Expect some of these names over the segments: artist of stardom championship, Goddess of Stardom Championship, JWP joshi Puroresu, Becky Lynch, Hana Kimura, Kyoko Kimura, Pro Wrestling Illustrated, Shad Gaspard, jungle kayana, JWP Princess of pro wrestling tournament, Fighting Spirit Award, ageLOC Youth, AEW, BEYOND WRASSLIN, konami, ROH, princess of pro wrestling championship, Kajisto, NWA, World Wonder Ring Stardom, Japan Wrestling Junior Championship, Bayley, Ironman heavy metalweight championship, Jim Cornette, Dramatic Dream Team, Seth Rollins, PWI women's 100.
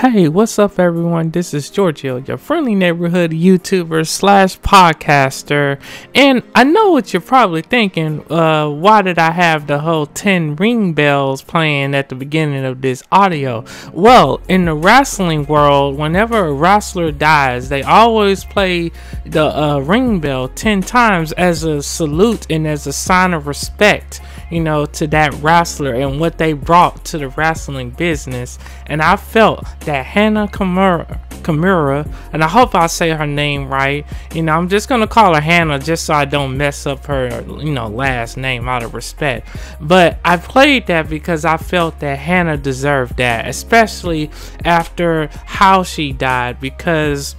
Hey, what's up everyone? This is Giorgio, your friendly neighborhood YouTuber slash podcaster. And I know what you're probably thinking, why did I have the whole 10 ring bells playing at the beginning of this audio? Well, in the wrestling world, whenever a wrestler dies, they always play the ring bell 10 times as a salute and as a sign of respect, you know, to that wrestler and what they brought to the wrestling business. And I felt that Hana Kimura, and I hope I say her name right, you know, I'm just gonna call her Hana just so I don't mess up her, you know, last name out of respect. But I played that because I felt that Hana deserved that, especially after how she died, because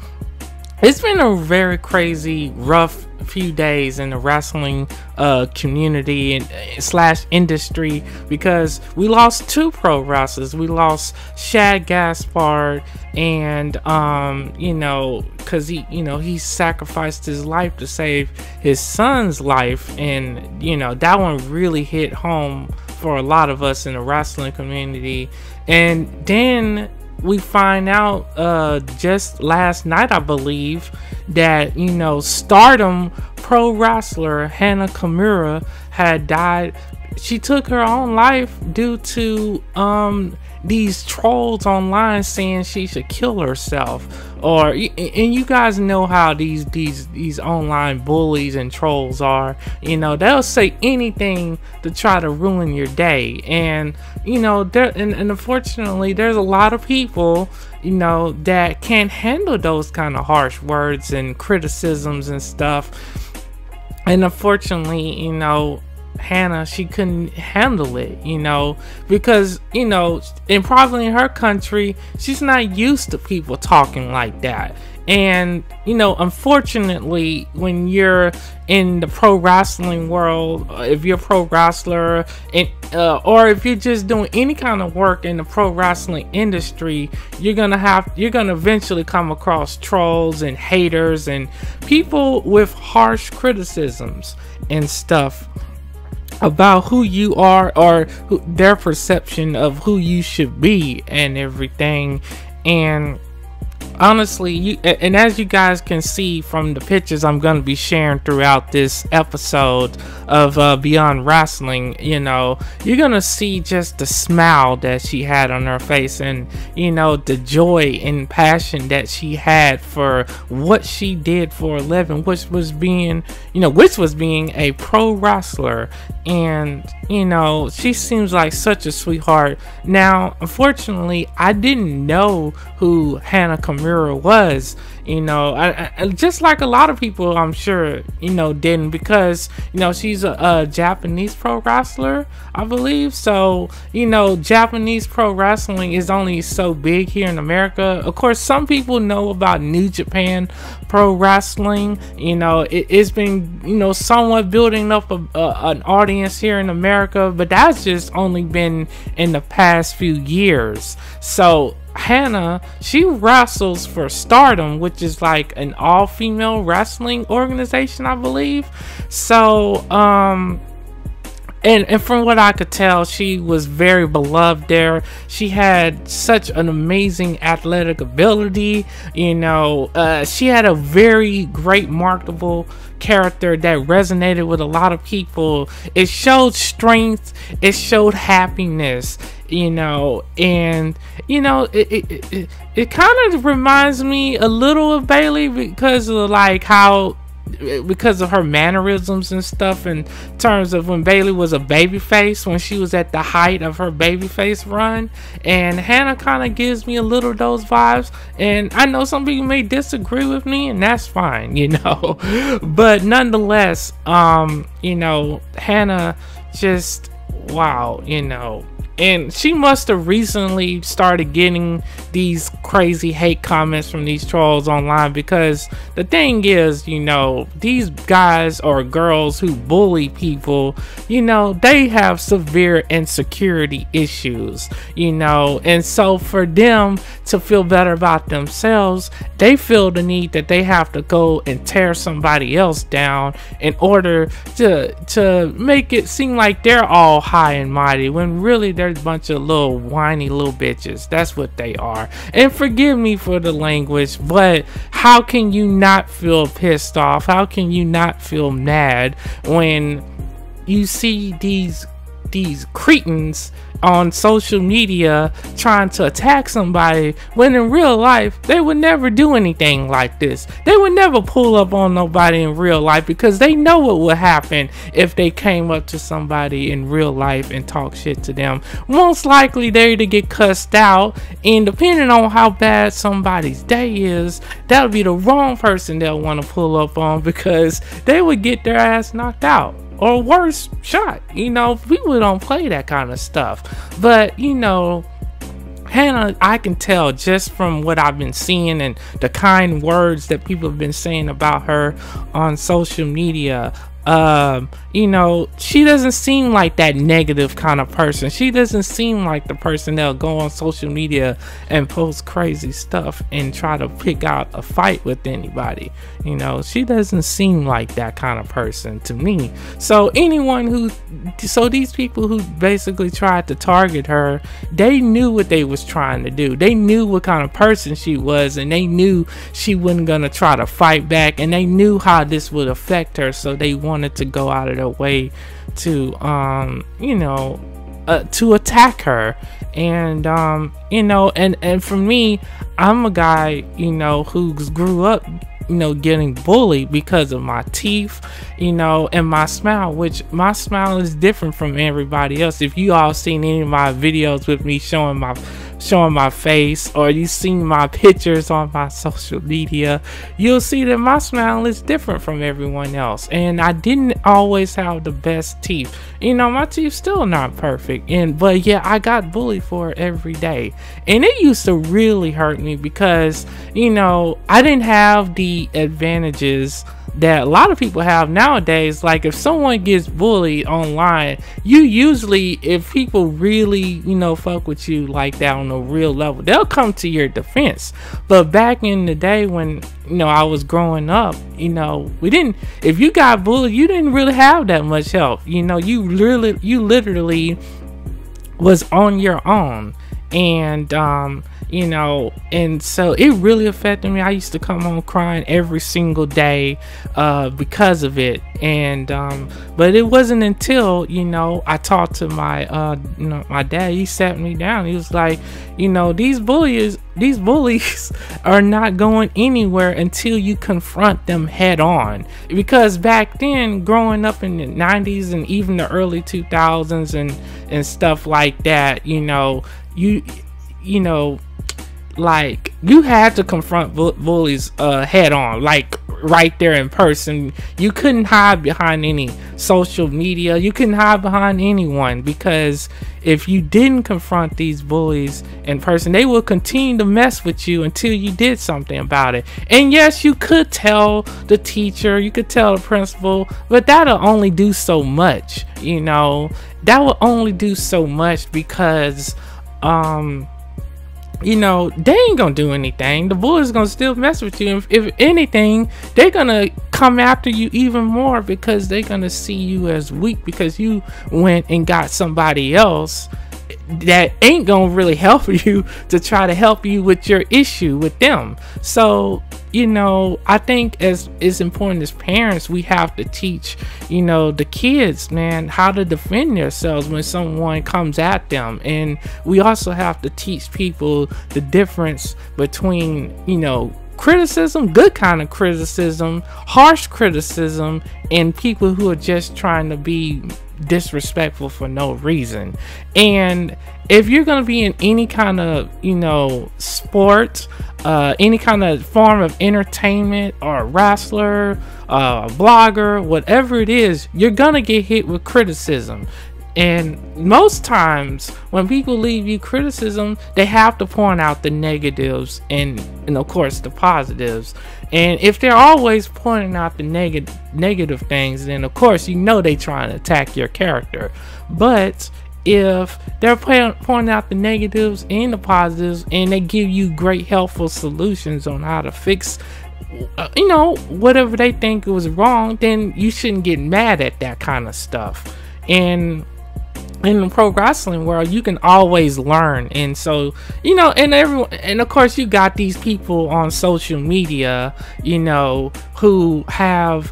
it's been a very crazy, rough few days in the wrestling community and slash industry, because we lost two pro wrestlers. We lost Shad Gaspard, and you know, because he sacrificed his life to save his son's life, and you know, that one really hit home for a lot of us in the wrestling community. And then we find out just last night, I believe, that, you know, Stardom pro wrestler Hana Kimura had died. She took her own life due to these trolls online saying she should kill herself. Or, and you guys know how these online bullies and trolls are, you know, they'll say anything to try to ruin your day. And you know, there, and unfortunately there's a lot of people, you know, that can't handle those kind of harsh words and criticisms and stuff. And unfortunately, you know, Hana, she couldn't handle it, you know, because, you know, and probably in her country, she's not used to people talking like that. And, you know, unfortunately, when you're in the pro wrestling world, if you're a pro wrestler, and or if you're just doing any kind of work in the pro wrestling industry, you're gonna eventually come across trolls and haters and people with harsh criticisms and stuff about who you are, or who, their perception of who you should be and everything. And honestly, and as you guys can see from the pictures I'm going to be sharing throughout this episode of Beyond Wrestling, you know, you're going to see just the smile that she had on her face, and you know, the joy and passion that she had for what she did for a living, which was being a pro wrestler. And you know, she seems like such a sweetheart. Now, unfortunately, I didn't know who Hana Kimura was, you know, I just like a lot of people, I'm sure, you know, didn't, because you know, she's a Japanese pro wrestler, I believe. So you know, Japanese pro wrestling is only so big here in America. Of course, some people know about New Japan pro wrestling, you know, it's been, you know, somewhat building up an audience here in America, but that's just only been in the past few years. So Hana, she wrestles for Stardom, which is like an all-female wrestling organization, I believe. So and from what I could tell, she was very beloved there. She had such an amazing athletic ability, you know, she had a very great marketable character that resonated with a lot of people. It showed strength, it showed happiness, you know. And you know, it kind of reminds me a little of Bayley, because of her mannerisms and stuff, in terms of when Bayley was a babyface, when she was at the height of her babyface run. And Hana kind of gives me a little of those vibes, and I know some people may disagree with me, and that's fine, you know. But nonetheless, you know, Hana, just wow, you know. And she must have recently started getting these crazy hate comments from these trolls online, because the thing is, you know, these guys or girls who bully people, you know, they have severe insecurity issues, you know. And so for them to feel better about themselves, they feel the need that they have to go and tear somebody else down in order to make it seem like they're all high and mighty, when really they're a bunch of little whiny little bitches. That's what they are. And forgive me for the language, but how can you not feel pissed off? How can you not feel mad when you see these cretins on social media trying to attack somebody, when in real life they would never do anything like this? They would never pull up on nobody in real life, because they know what would happen if they came up to somebody in real life and talk shit to them. Most likely they're to get cussed out, and depending on how bad somebody's day is, that would be the wrong person they'll want to pull up on, because they would get their ass knocked out. Or worse, shot. You know, people don't play that kind of stuff. But, you know, Hana, I can tell just from what I've been seeing and the kind words that people have been saying about her on social media, you know, she doesn't seem like that negative kind of person. She doesn't seem like the person that'll go on social media and post crazy stuff and try to pick out a fight with anybody. You know, she doesn't seem like that kind of person to me. So anyone who, so these people who basically tried to target her, they knew what they was trying to do. They knew what kind of person she was, and they knew she wasn't gonna try to fight back, and they knew how this would affect her. So they wanted to go out of their way to you know, to attack her. And you know, and for me, I'm a guy, you know, who grew up, you know, getting bullied because of my teeth, you know, and my smile, which my smile is different from everybody else. If you all seen any of my videos with me showing my face, or you seen my pictures on my social media, you'll see that my smile is different from everyone else. And I didn't always have the best teeth. You know, my teeth still not perfect, but yeah, I got bullied for it every day, and it used to really hurt me, because, you know, I didn't have the advantages that a lot of people have nowadays. Like, if someone gets bullied online, you usually, if people really, you know, fuck with you like that on a real level, they'll come to your defense. But back in the day when, you know, I was growing up, you know, we didn't, if you got bullied, you didn't really have that much help. You know, you literally was on your own. And you know, and so it really affected me. I used to come home crying every single day because of it. And but it wasn't until, you know, I talked to my you know, my dad. He sat me down. He was like, you know, these bullies are not going anywhere until you confront them head on. Because back then, growing up in the 90s and even the early 2000s and stuff like that, you know, you know, like, you had to confront bullies head on, like right there in person. You couldn't hide behind any social media. You couldn't hide behind anyone, because if you didn't confront these bullies in person, they will continue to mess with you until you did something about it. And yes, you could tell the teacher, you could tell the principal, but that'll only do so much. You know, that will only do so much, because you know, they ain't gonna do anything. The bullies gonna still mess with you. If anything, they're gonna come after you even more, because they're gonna see you as weak, because you went and got somebody else that ain't gonna really help you to try to help you with your issue with them. So, you know, I think as important as parents, we have to teach, you know, the kids, man, how to defend themselves when someone comes at them. And we also have to teach people the difference between, you know, criticism, good kind of criticism, harsh criticism, and people who are just trying to be disrespectful for no reason. And if you're going to be in any kind of, you know, sport, any kind of form of entertainment, or a wrestler, a blogger, whatever it is, you're going to get hit with criticism. And most times when people leave you criticism, they have to point out the negatives and of course the positives. And if they're always pointing out the negative things, then of course, you know, they trying to attack your character. But if they're pointing out the negatives and the positives, and they give you great helpful solutions on how to fix, you know, whatever they think was wrong, then you shouldn't get mad at that kind of stuff. And in the pro wrestling world, you can always learn. And so, you know, and everyone, and of course you got these people on social media, you know, who have,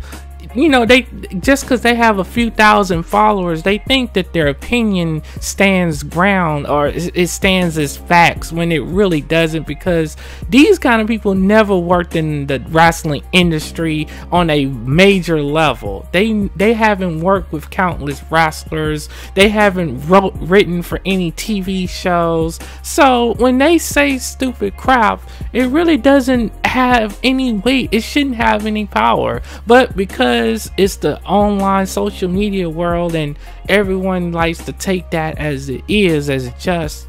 you know, they just because they have a few thousand followers, they think that their opinion stands ground, or it stands as facts, when it really doesn't, because these kind of people never worked in the wrestling industry on a major level. They haven't worked with countless wrestlers, they haven't written for any TV shows. So when they say stupid crap, it really doesn't have any weight, it shouldn't have any power. But because it's the online social media world and everyone likes to take that as it is, as just,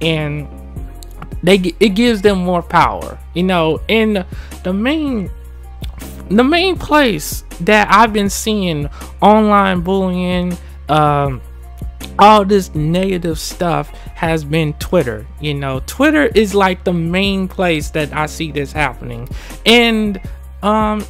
and it gives them more power, you know. And the main place that I've been seeing online bullying, all this negative stuff, has been Twitter. You know, Twitter is like the main place that I see this happening. And like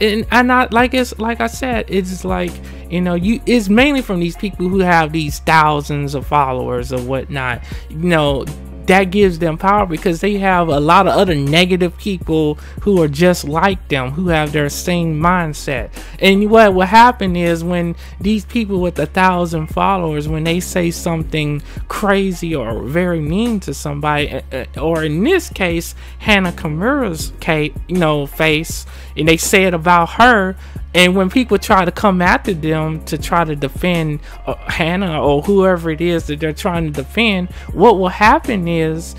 I said, it's like, you know, it's mainly from these people who have these thousands of followers or whatnot, you know, that gives them power, because they have a lot of other negative people who are just like them, who have their same mindset. And what will happen is, when these people with 1,000 followers, when they say something crazy or very mean to somebody, or in this case Hana Kimura's case, you know, face, and they say it about her, and when people try to come after them to try to defend Hana or whoever it is that they're trying to defend, what will happen is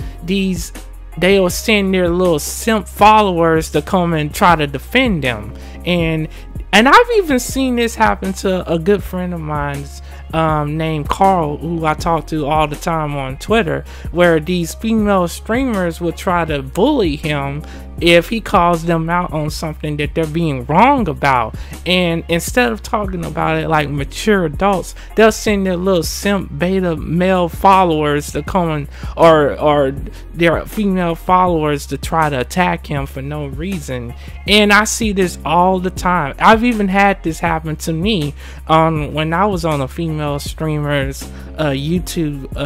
they'll send their little simp followers to come and try to defend them. And I've even seen this happen to a good friend of mine's named Carl, who I talk to all the time on Twitter, where these female streamers will try to bully him if he calls them out on something that they're being wrong about. And instead of talking about it like mature adults, they'll send their little simp beta male followers to come in, or their female followers, to try to attack him for no reason. And I see this all the time. I've even had this happen to me when I was on a female streamer's YouTube,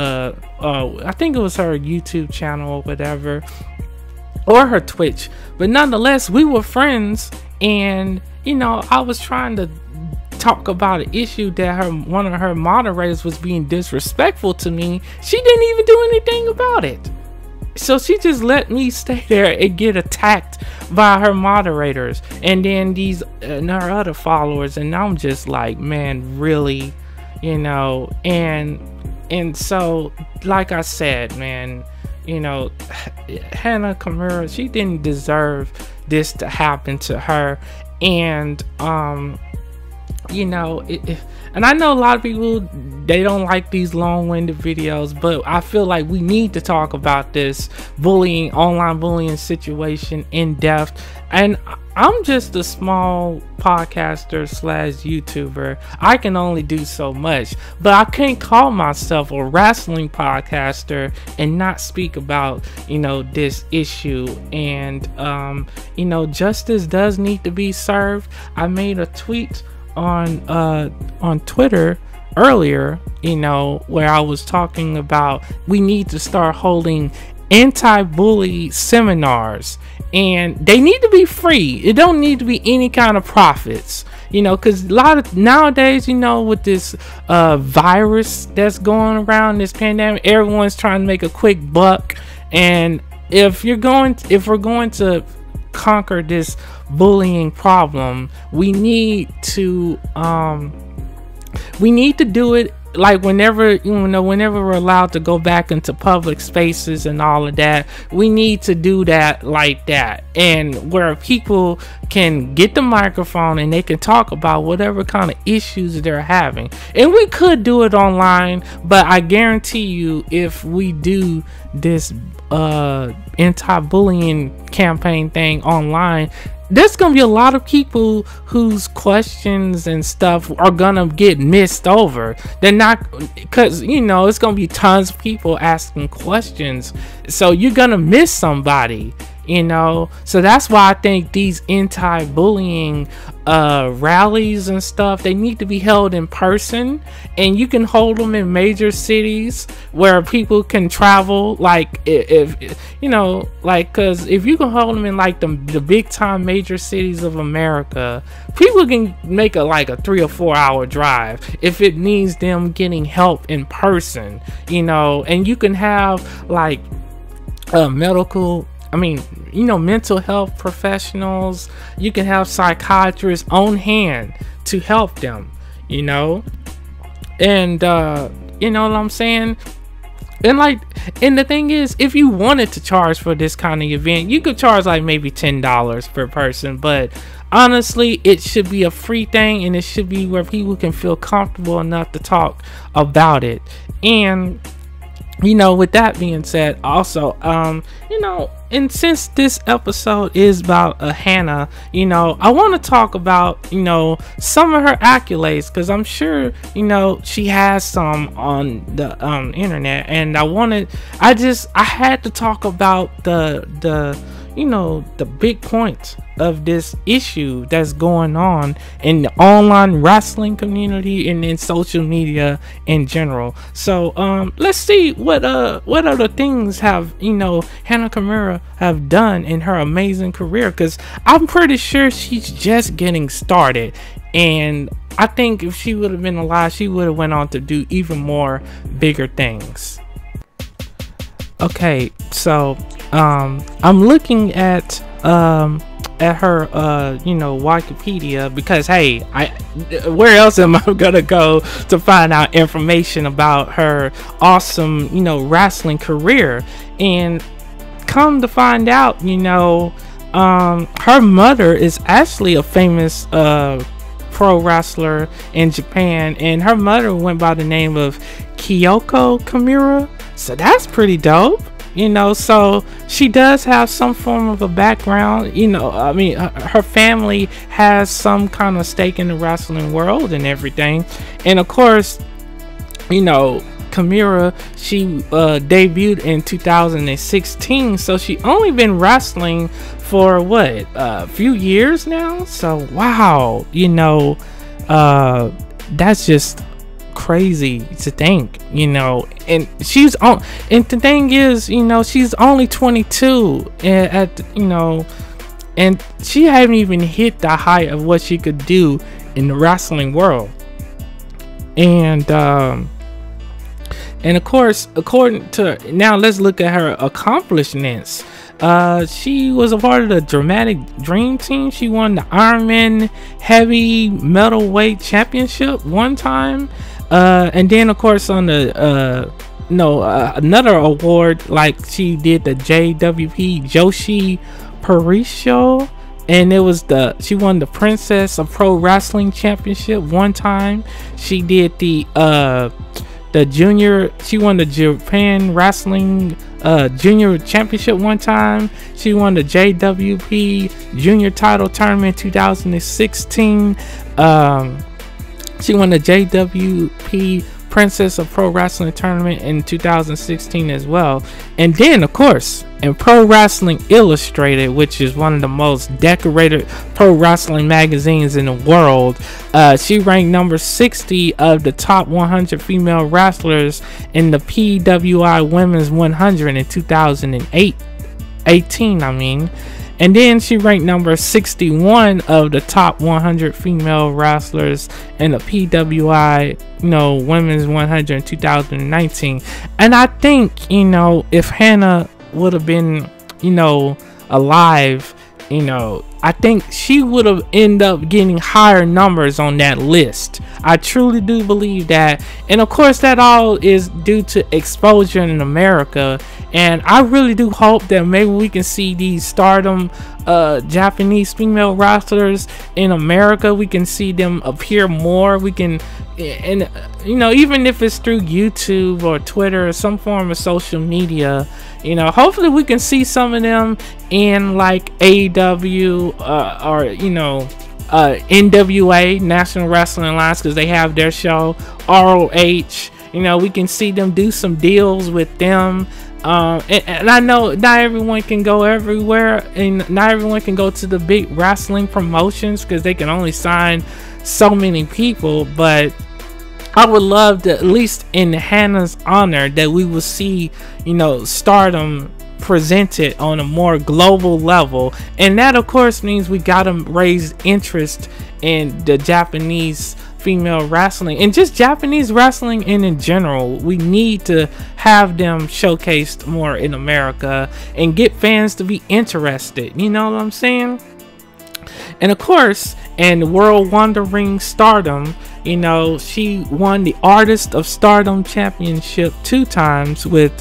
I think it was her YouTube channel or whatever, or her Twitch, but nonetheless, we were friends. And you know, I was trying to talk about an issue that one of her moderators was being disrespectful to me. She didn't even do anything about it, so she just let me stay there and get attacked by her moderators and then these and her other followers. And I'm just like, man, really, you know. And so, like I said, man, you know, Hana Kimura, she didn't deserve this to happen to her. And you know, and I know a lot of people, they don't like these long-winded videos, but I feel like we need to talk about this bullying, online bullying situation in depth. And I'm just a small podcaster / YouTuber. I can only do so much, but I can't call myself a wrestling podcaster and not speak about, you know, this issue. And you know, justice does need to be served. I made a tweet on Twitter earlier, you know, where I was talking about, we need to start holding anti-bully seminars, and they need to be free. It don't need to be any kind of profits, you know, because a lot of nowadays, you know, with this virus that's going around, this pandemic, everyone's trying to make a quick buck. And if we're going to conquer this bullying problem, we need to do it like whenever, you know, whenever we're allowed to go back into public spaces and all of that. We need to do that like that, and where people can get the microphone and they can talk about whatever kind of issues they're having. And we could do it online, but I guarantee you, if we do this anti-bullying campaign thing online, there's gonna be a lot of people whose questions and stuff are gonna get missed over. They're not, because, you know, it's gonna be tons of people asking questions, so you're gonna miss somebody, you know. So that's why I think these anti-bullying rallies and stuff, they need to be held in person, and you can hold them in major cities where people can travel. Like, if you know, like, because if you can hold them in like the big time major cities of America, people can make a 3 or 4 hour drive if it needs them getting help in person, you know. And you can have like mental health professionals. You can have psychiatrists on hand to help them, you know. And you know what I'm saying? And the thing is, if you wanted to charge for this kind of event, you could charge like maybe $10 per person, but honestly, it should be a free thing, and it should be where people can feel comfortable enough to talk about it. And you know, with that being said, also, you know, and since this episode is about Hana, you know, I want to talk about, you know, some of her accolades, because I'm sure, you know, she has some on the internet, and I had to talk about the you know, the big points of this issue that's going on in the online wrestling community and in social media in general. So let's see what other things have, you know, Hana Kimura have done in her amazing career, because I'm pretty sure she's just getting started, and I think if she would have been alive, she would have went on to do even more bigger things. Okay, so I'm looking at her you know, Wikipedia, because hey, where else am I gonna go to find out information about her awesome, you know, wrestling career? And come to find out, you know, her mother is actually a famous pro wrestler in Japan, and her mother went by the name of Kyoko Kimura, so that's pretty dope. You know, so she does have some form of a background. You know, I mean, her family has some kind of stake in the wrestling world and everything. And of course, you know, Kimura, she debuted in 2016, so she only been wrestling for what, a few years now. So wow, you know, that's just crazy to think, you know. And the thing is, you know, she's only 22 you know, and she hadn't even hit the height of what she could do in the wrestling world. And of course, according to, now let's look at her accomplishments. She was a part of the Dramatic Dream Team. She won the Ironman Heavy Metalweight Championship one time. And then of course on the another award, like she did the JWP Joshi Puroresu, and it was she won the Princess of Pro Wrestling Championship one time. She did she won the Japan Wrestling Junior Championship one time. She won the JWP Junior Title Tournament 2016. She won the JWP Princess of Pro Wrestling Tournament in 2016 as well. And then, of course, in Pro Wrestling Illustrated, which is one of the most decorated pro wrestling magazines in the world, she ranked number 60 of the top 100 female wrestlers in the PWI women's 100 in 2018, I mean. And then she ranked number 61 of the top 100 female wrestlers in the PWI, you know, women's 100 in 2019. And I think, you know, if Hana would have been, you know, alive, you know, I think she would have ended up getting higher numbers on that list. I truly do believe that. And of course, that all is due to exposure in America. And I really do hope that maybe we can see these Stardom Japanese female wrestlers in America. We can see them appear more. We can, and you know, even if it's through YouTube or Twitter or some form of social media, you know, hopefully we can see some of them in like AEW or, you know, NWA, National Wrestling Alliance, because they have their show, ROH. You know, we can see them do some deals with them. And I know not everyone can go everywhere, and not everyone can go to the big wrestling promotions because they can only sign so many people, but I would love to, at least in Hana's honor, that we will see, you know, Stardom presented on a more global level. And that of course means we gotta raise interest in the Japanese female wrestling and just Japanese wrestling in general. We need to have them showcased more in America and get fans to be interested, you know what I'm saying? And of course, in World Wonder Ring Stardom, you know, she won the Artist of Stardom Championship 2 times with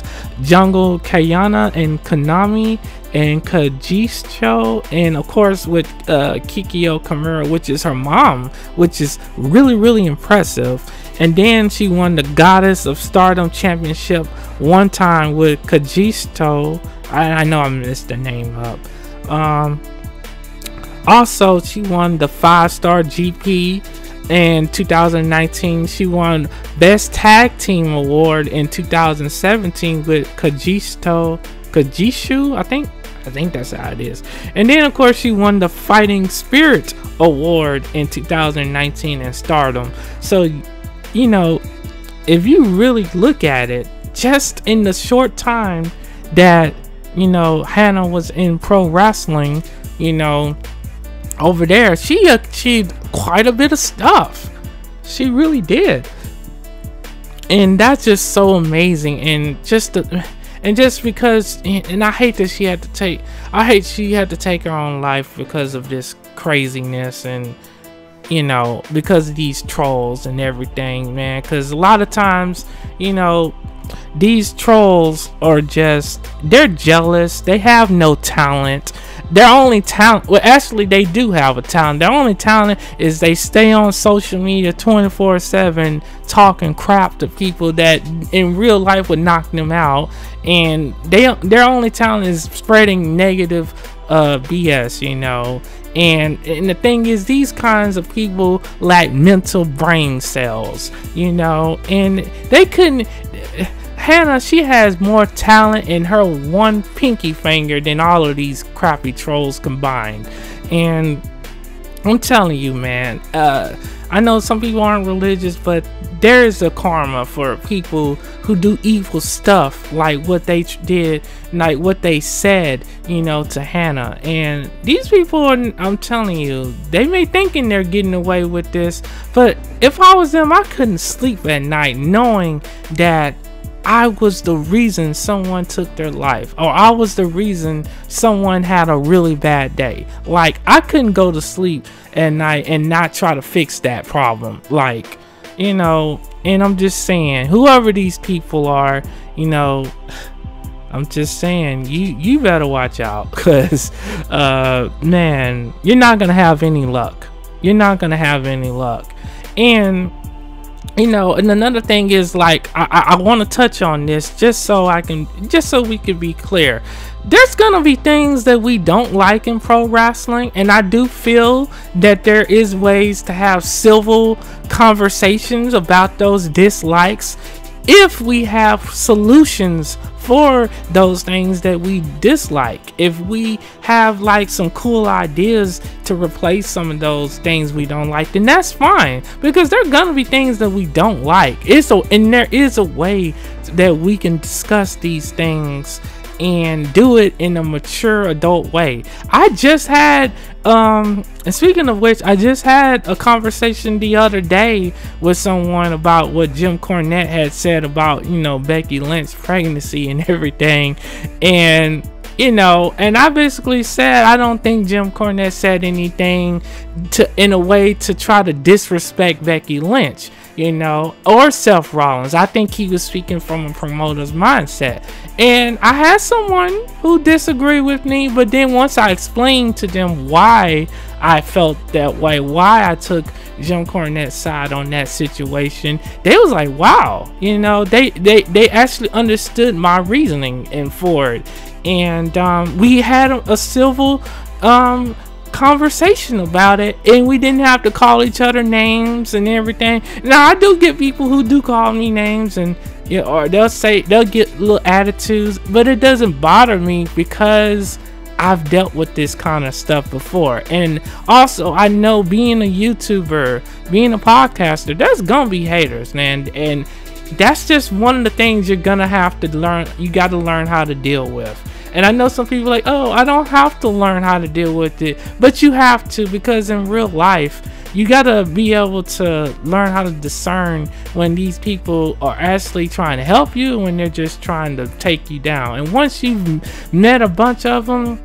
Jungle Kayana and Konami and Kajisto, and of course with Kyoko Kimura, which is her mom, which is really, really impressive. And then she won the Goddess of Stardom Championship 1 time with Kajisto. I know I missed the name up. Also, she won the 5-star GP in 2019. She won Best Tag Team Award in 2017 with Kajishu, I think that's how it is. And then of course she won the Fighting Spirit Award in 2019 in Stardom. So, you know, if you really look at it, just in the short time that, you know, Hana was in pro wrestling, you know, over there, she achieved quite a bit of stuff. She really did, and that's just so amazing. And just because, and I hate that she had to take, I hate she had to take her own life because of this craziness, and you know, because of these trolls and everything, man. Because a lot of times, you know, these trolls are just, they're jealous. They have no talent. Their only talent, well, actually they do have a talent. Their only talent is they stay on social media 24/7 talking crap to people that in real life would knock them out, and their only talent is spreading negative BS, you know. And the thing is, these kinds of people lack mental brain cells, you know, and they couldn't. Hana, she has more talent in her one pinky finger than all of these crappy trolls combined. And I'm telling you, man, I know some people aren't religious, but there is a karma for people who do evil stuff, like what they did, like what they said, you know, to Hana. And these people are, I'm telling you, they may thinking they're getting away with this, but if I was them, I couldn't sleep at night knowing that I was the reason someone took their life, or I was the reason someone had a really bad day. Like, I couldn't go to sleep at night and not try to fix that problem. Like, you know, and I'm just saying, whoever these people are, you know, I'm just saying, you better watch out, because man, you're not gonna have any luck. You're not gonna have any luck. And you know, and another thing is, like, I want to touch on this just so we can be clear. There's gonna be things that we don't like in pro wrestling, and I do feel that there is ways to have civil conversations about those dislikes if we have solutions for those things that we dislike, if we have like some cool ideas to replace some of those things we don't like, then that's fine, because there are gonna be things that we don't like. And there is a way that we can discuss these things and do it in a mature adult way. I just had and speaking of which, I just had a conversation the other day with someone about what Jim Cornette had said about, you know, Becky Lynch's pregnancy and everything. And you know, and I basically said I don't think Jim Cornette said anything in a way to try to disrespect Becky Lynch, you know, or Seth Rollins. I think he was speaking from a promoter's mindset. And I had someone who disagreed with me, but then once I explained to them why I felt that way, why I took Jim Cornette's side on that situation, they was like, wow, you know, they actually understood my reasoning and for it. And we had a civil conversation about it, and we didn't have to call each other names and everything. Now I do get people who do call me names, and yeah, or they'll get little attitudes, but it doesn't bother me because I've dealt with this kind of stuff before. And also, I know being a YouTuber, being a podcaster, there's gonna be haters, man, and that's just one of the things you're gonna have to learn. You got to learn how to deal with. And I know some people are like, oh, I don't have to learn how to deal with it, but you have to, because in real life you gotta be able to learn how to discern when these people are actually trying to help you, when they're just trying to take you down. And once you've met a bunch of them,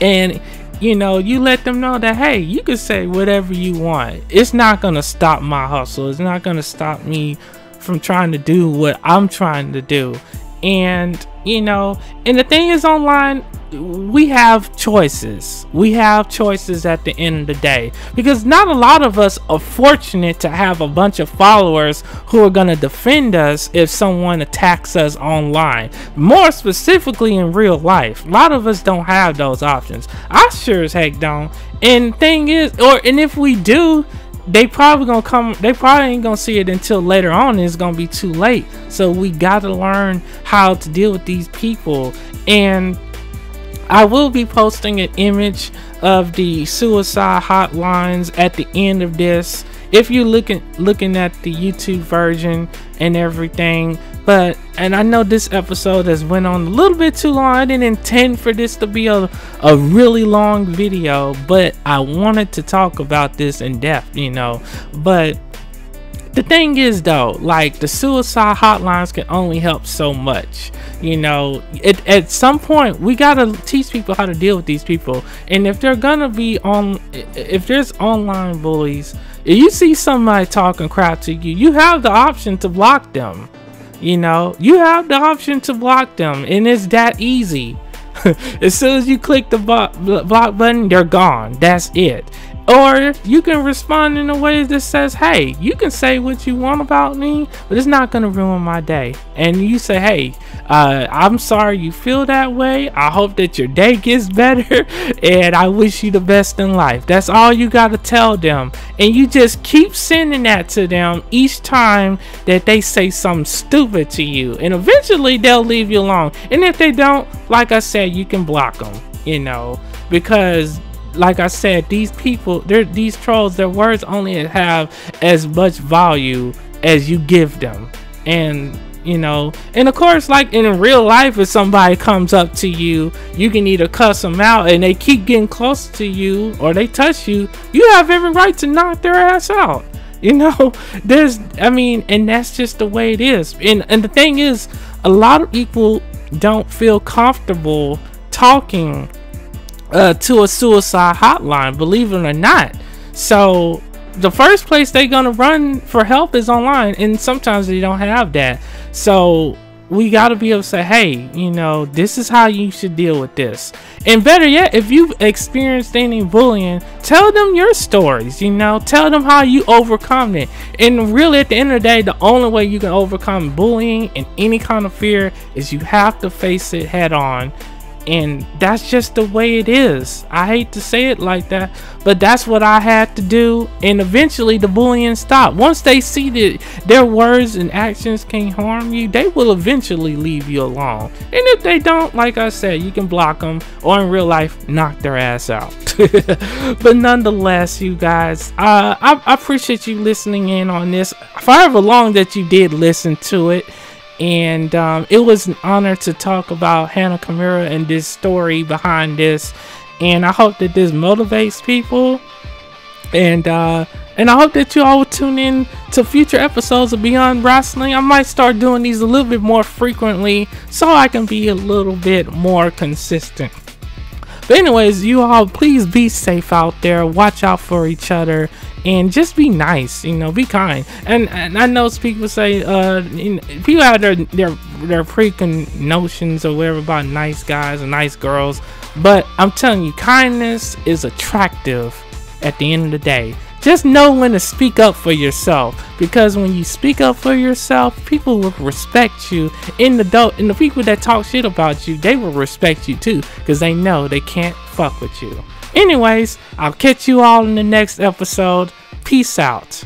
and you know, you let them know that, hey, you can say whatever you want, it's not gonna stop my hustle, it's not gonna stop me from trying to do what I'm trying to do. And you know, and the thing is, online we have choices. We have choices at the end of the day, because not a lot of us are fortunate to have a bunch of followers who are going to defend us if someone attacks us online. More specifically, in real life, a lot of us don't have those options. I sure as heck don't. And thing is, and if we do, they probably ain't gonna see it until later on, and it's gonna be too late. So we gotta learn how to deal with these people. And I will be posting an image of the suicide hotlines at the end of this, if you're looking at the YouTube version and everything. But, and I know this episode has went on a little bit too long. I didn't intend for this to be a really long video, but I wanted to talk about this in depth, you know. But the thing is, though, like, the suicide hotlines can only help so much, you know. At some point, we gotta teach people how to deal with these people. And if they're gonna be on, if there's online bullies, if you see somebody talking crap to you, you have the option to block them. You know, you have the option to block them, and it's that easy. As soon as you click the block button, they're gone. That's it. Or you can respond in a way that says, hey, you can say what you want about me, but it's not going to ruin my day. And you say, hey, I'm sorry you feel that way. I hope that your day gets better, and I wish you the best in life. That's all you got to tell them. And you just keep sending that to them each time that they say something stupid to you, and eventually they'll leave you alone. And if they don't, like I said, you can block them, you know, because like I said, these people, these trolls, their words only have as much value as you give them. And you know, and of course, like in real life, if somebody comes up to you, you can either cuss them out, and they keep getting close to you, or they touch you, you have every right to knock their ass out, you know. There's, I mean, and that's just the way it is. And the thing is, a lot of people don't feel comfortable talking to a suicide hotline, believe it or not. So the first place they're gonna run for help is online, and sometimes they don't have that. So we gotta be able to say, hey, you know, this is how you should deal with this. And better yet, if you've experienced any bullying, tell them your stories, you know. Tell them how you overcome it. And really, at the end of the day, the only way you can overcome bullying and any kind of fear is you have to face it head on. And that's just the way it is. I hate to say it like that, but that's what I had to do. And eventually the bullying stopped. Once they see that their words and actions can't harm you, they will eventually leave you alone. And if they don't, like I said, you can block them, or in real life, knock their ass out. But nonetheless, you guys, I appreciate you listening in on this, however long that you did listen to it. And it was an honor to talk about Hana Kimura and this story behind this. And I hope that this motivates people. And I hope that you all will tune in to future episodes of Beyond Wrestling. I might start doing these a little bit more frequently, so I can be a little bit more consistent. But anyways, you all, please be safe out there. Watch out for each other, and just be nice, you know. Be kind. And I know people say, you know, people have their preconceptions or whatever about nice guys and nice girls, but I'm telling you, kindness is attractive at the end of the day. Just know when to speak up for yourself, because when you speak up for yourself, people will respect you. And the people that talk shit about you, they will respect you too, because they know they can't fuck with you. Anyways, I'll catch you all in the next episode. Peace out.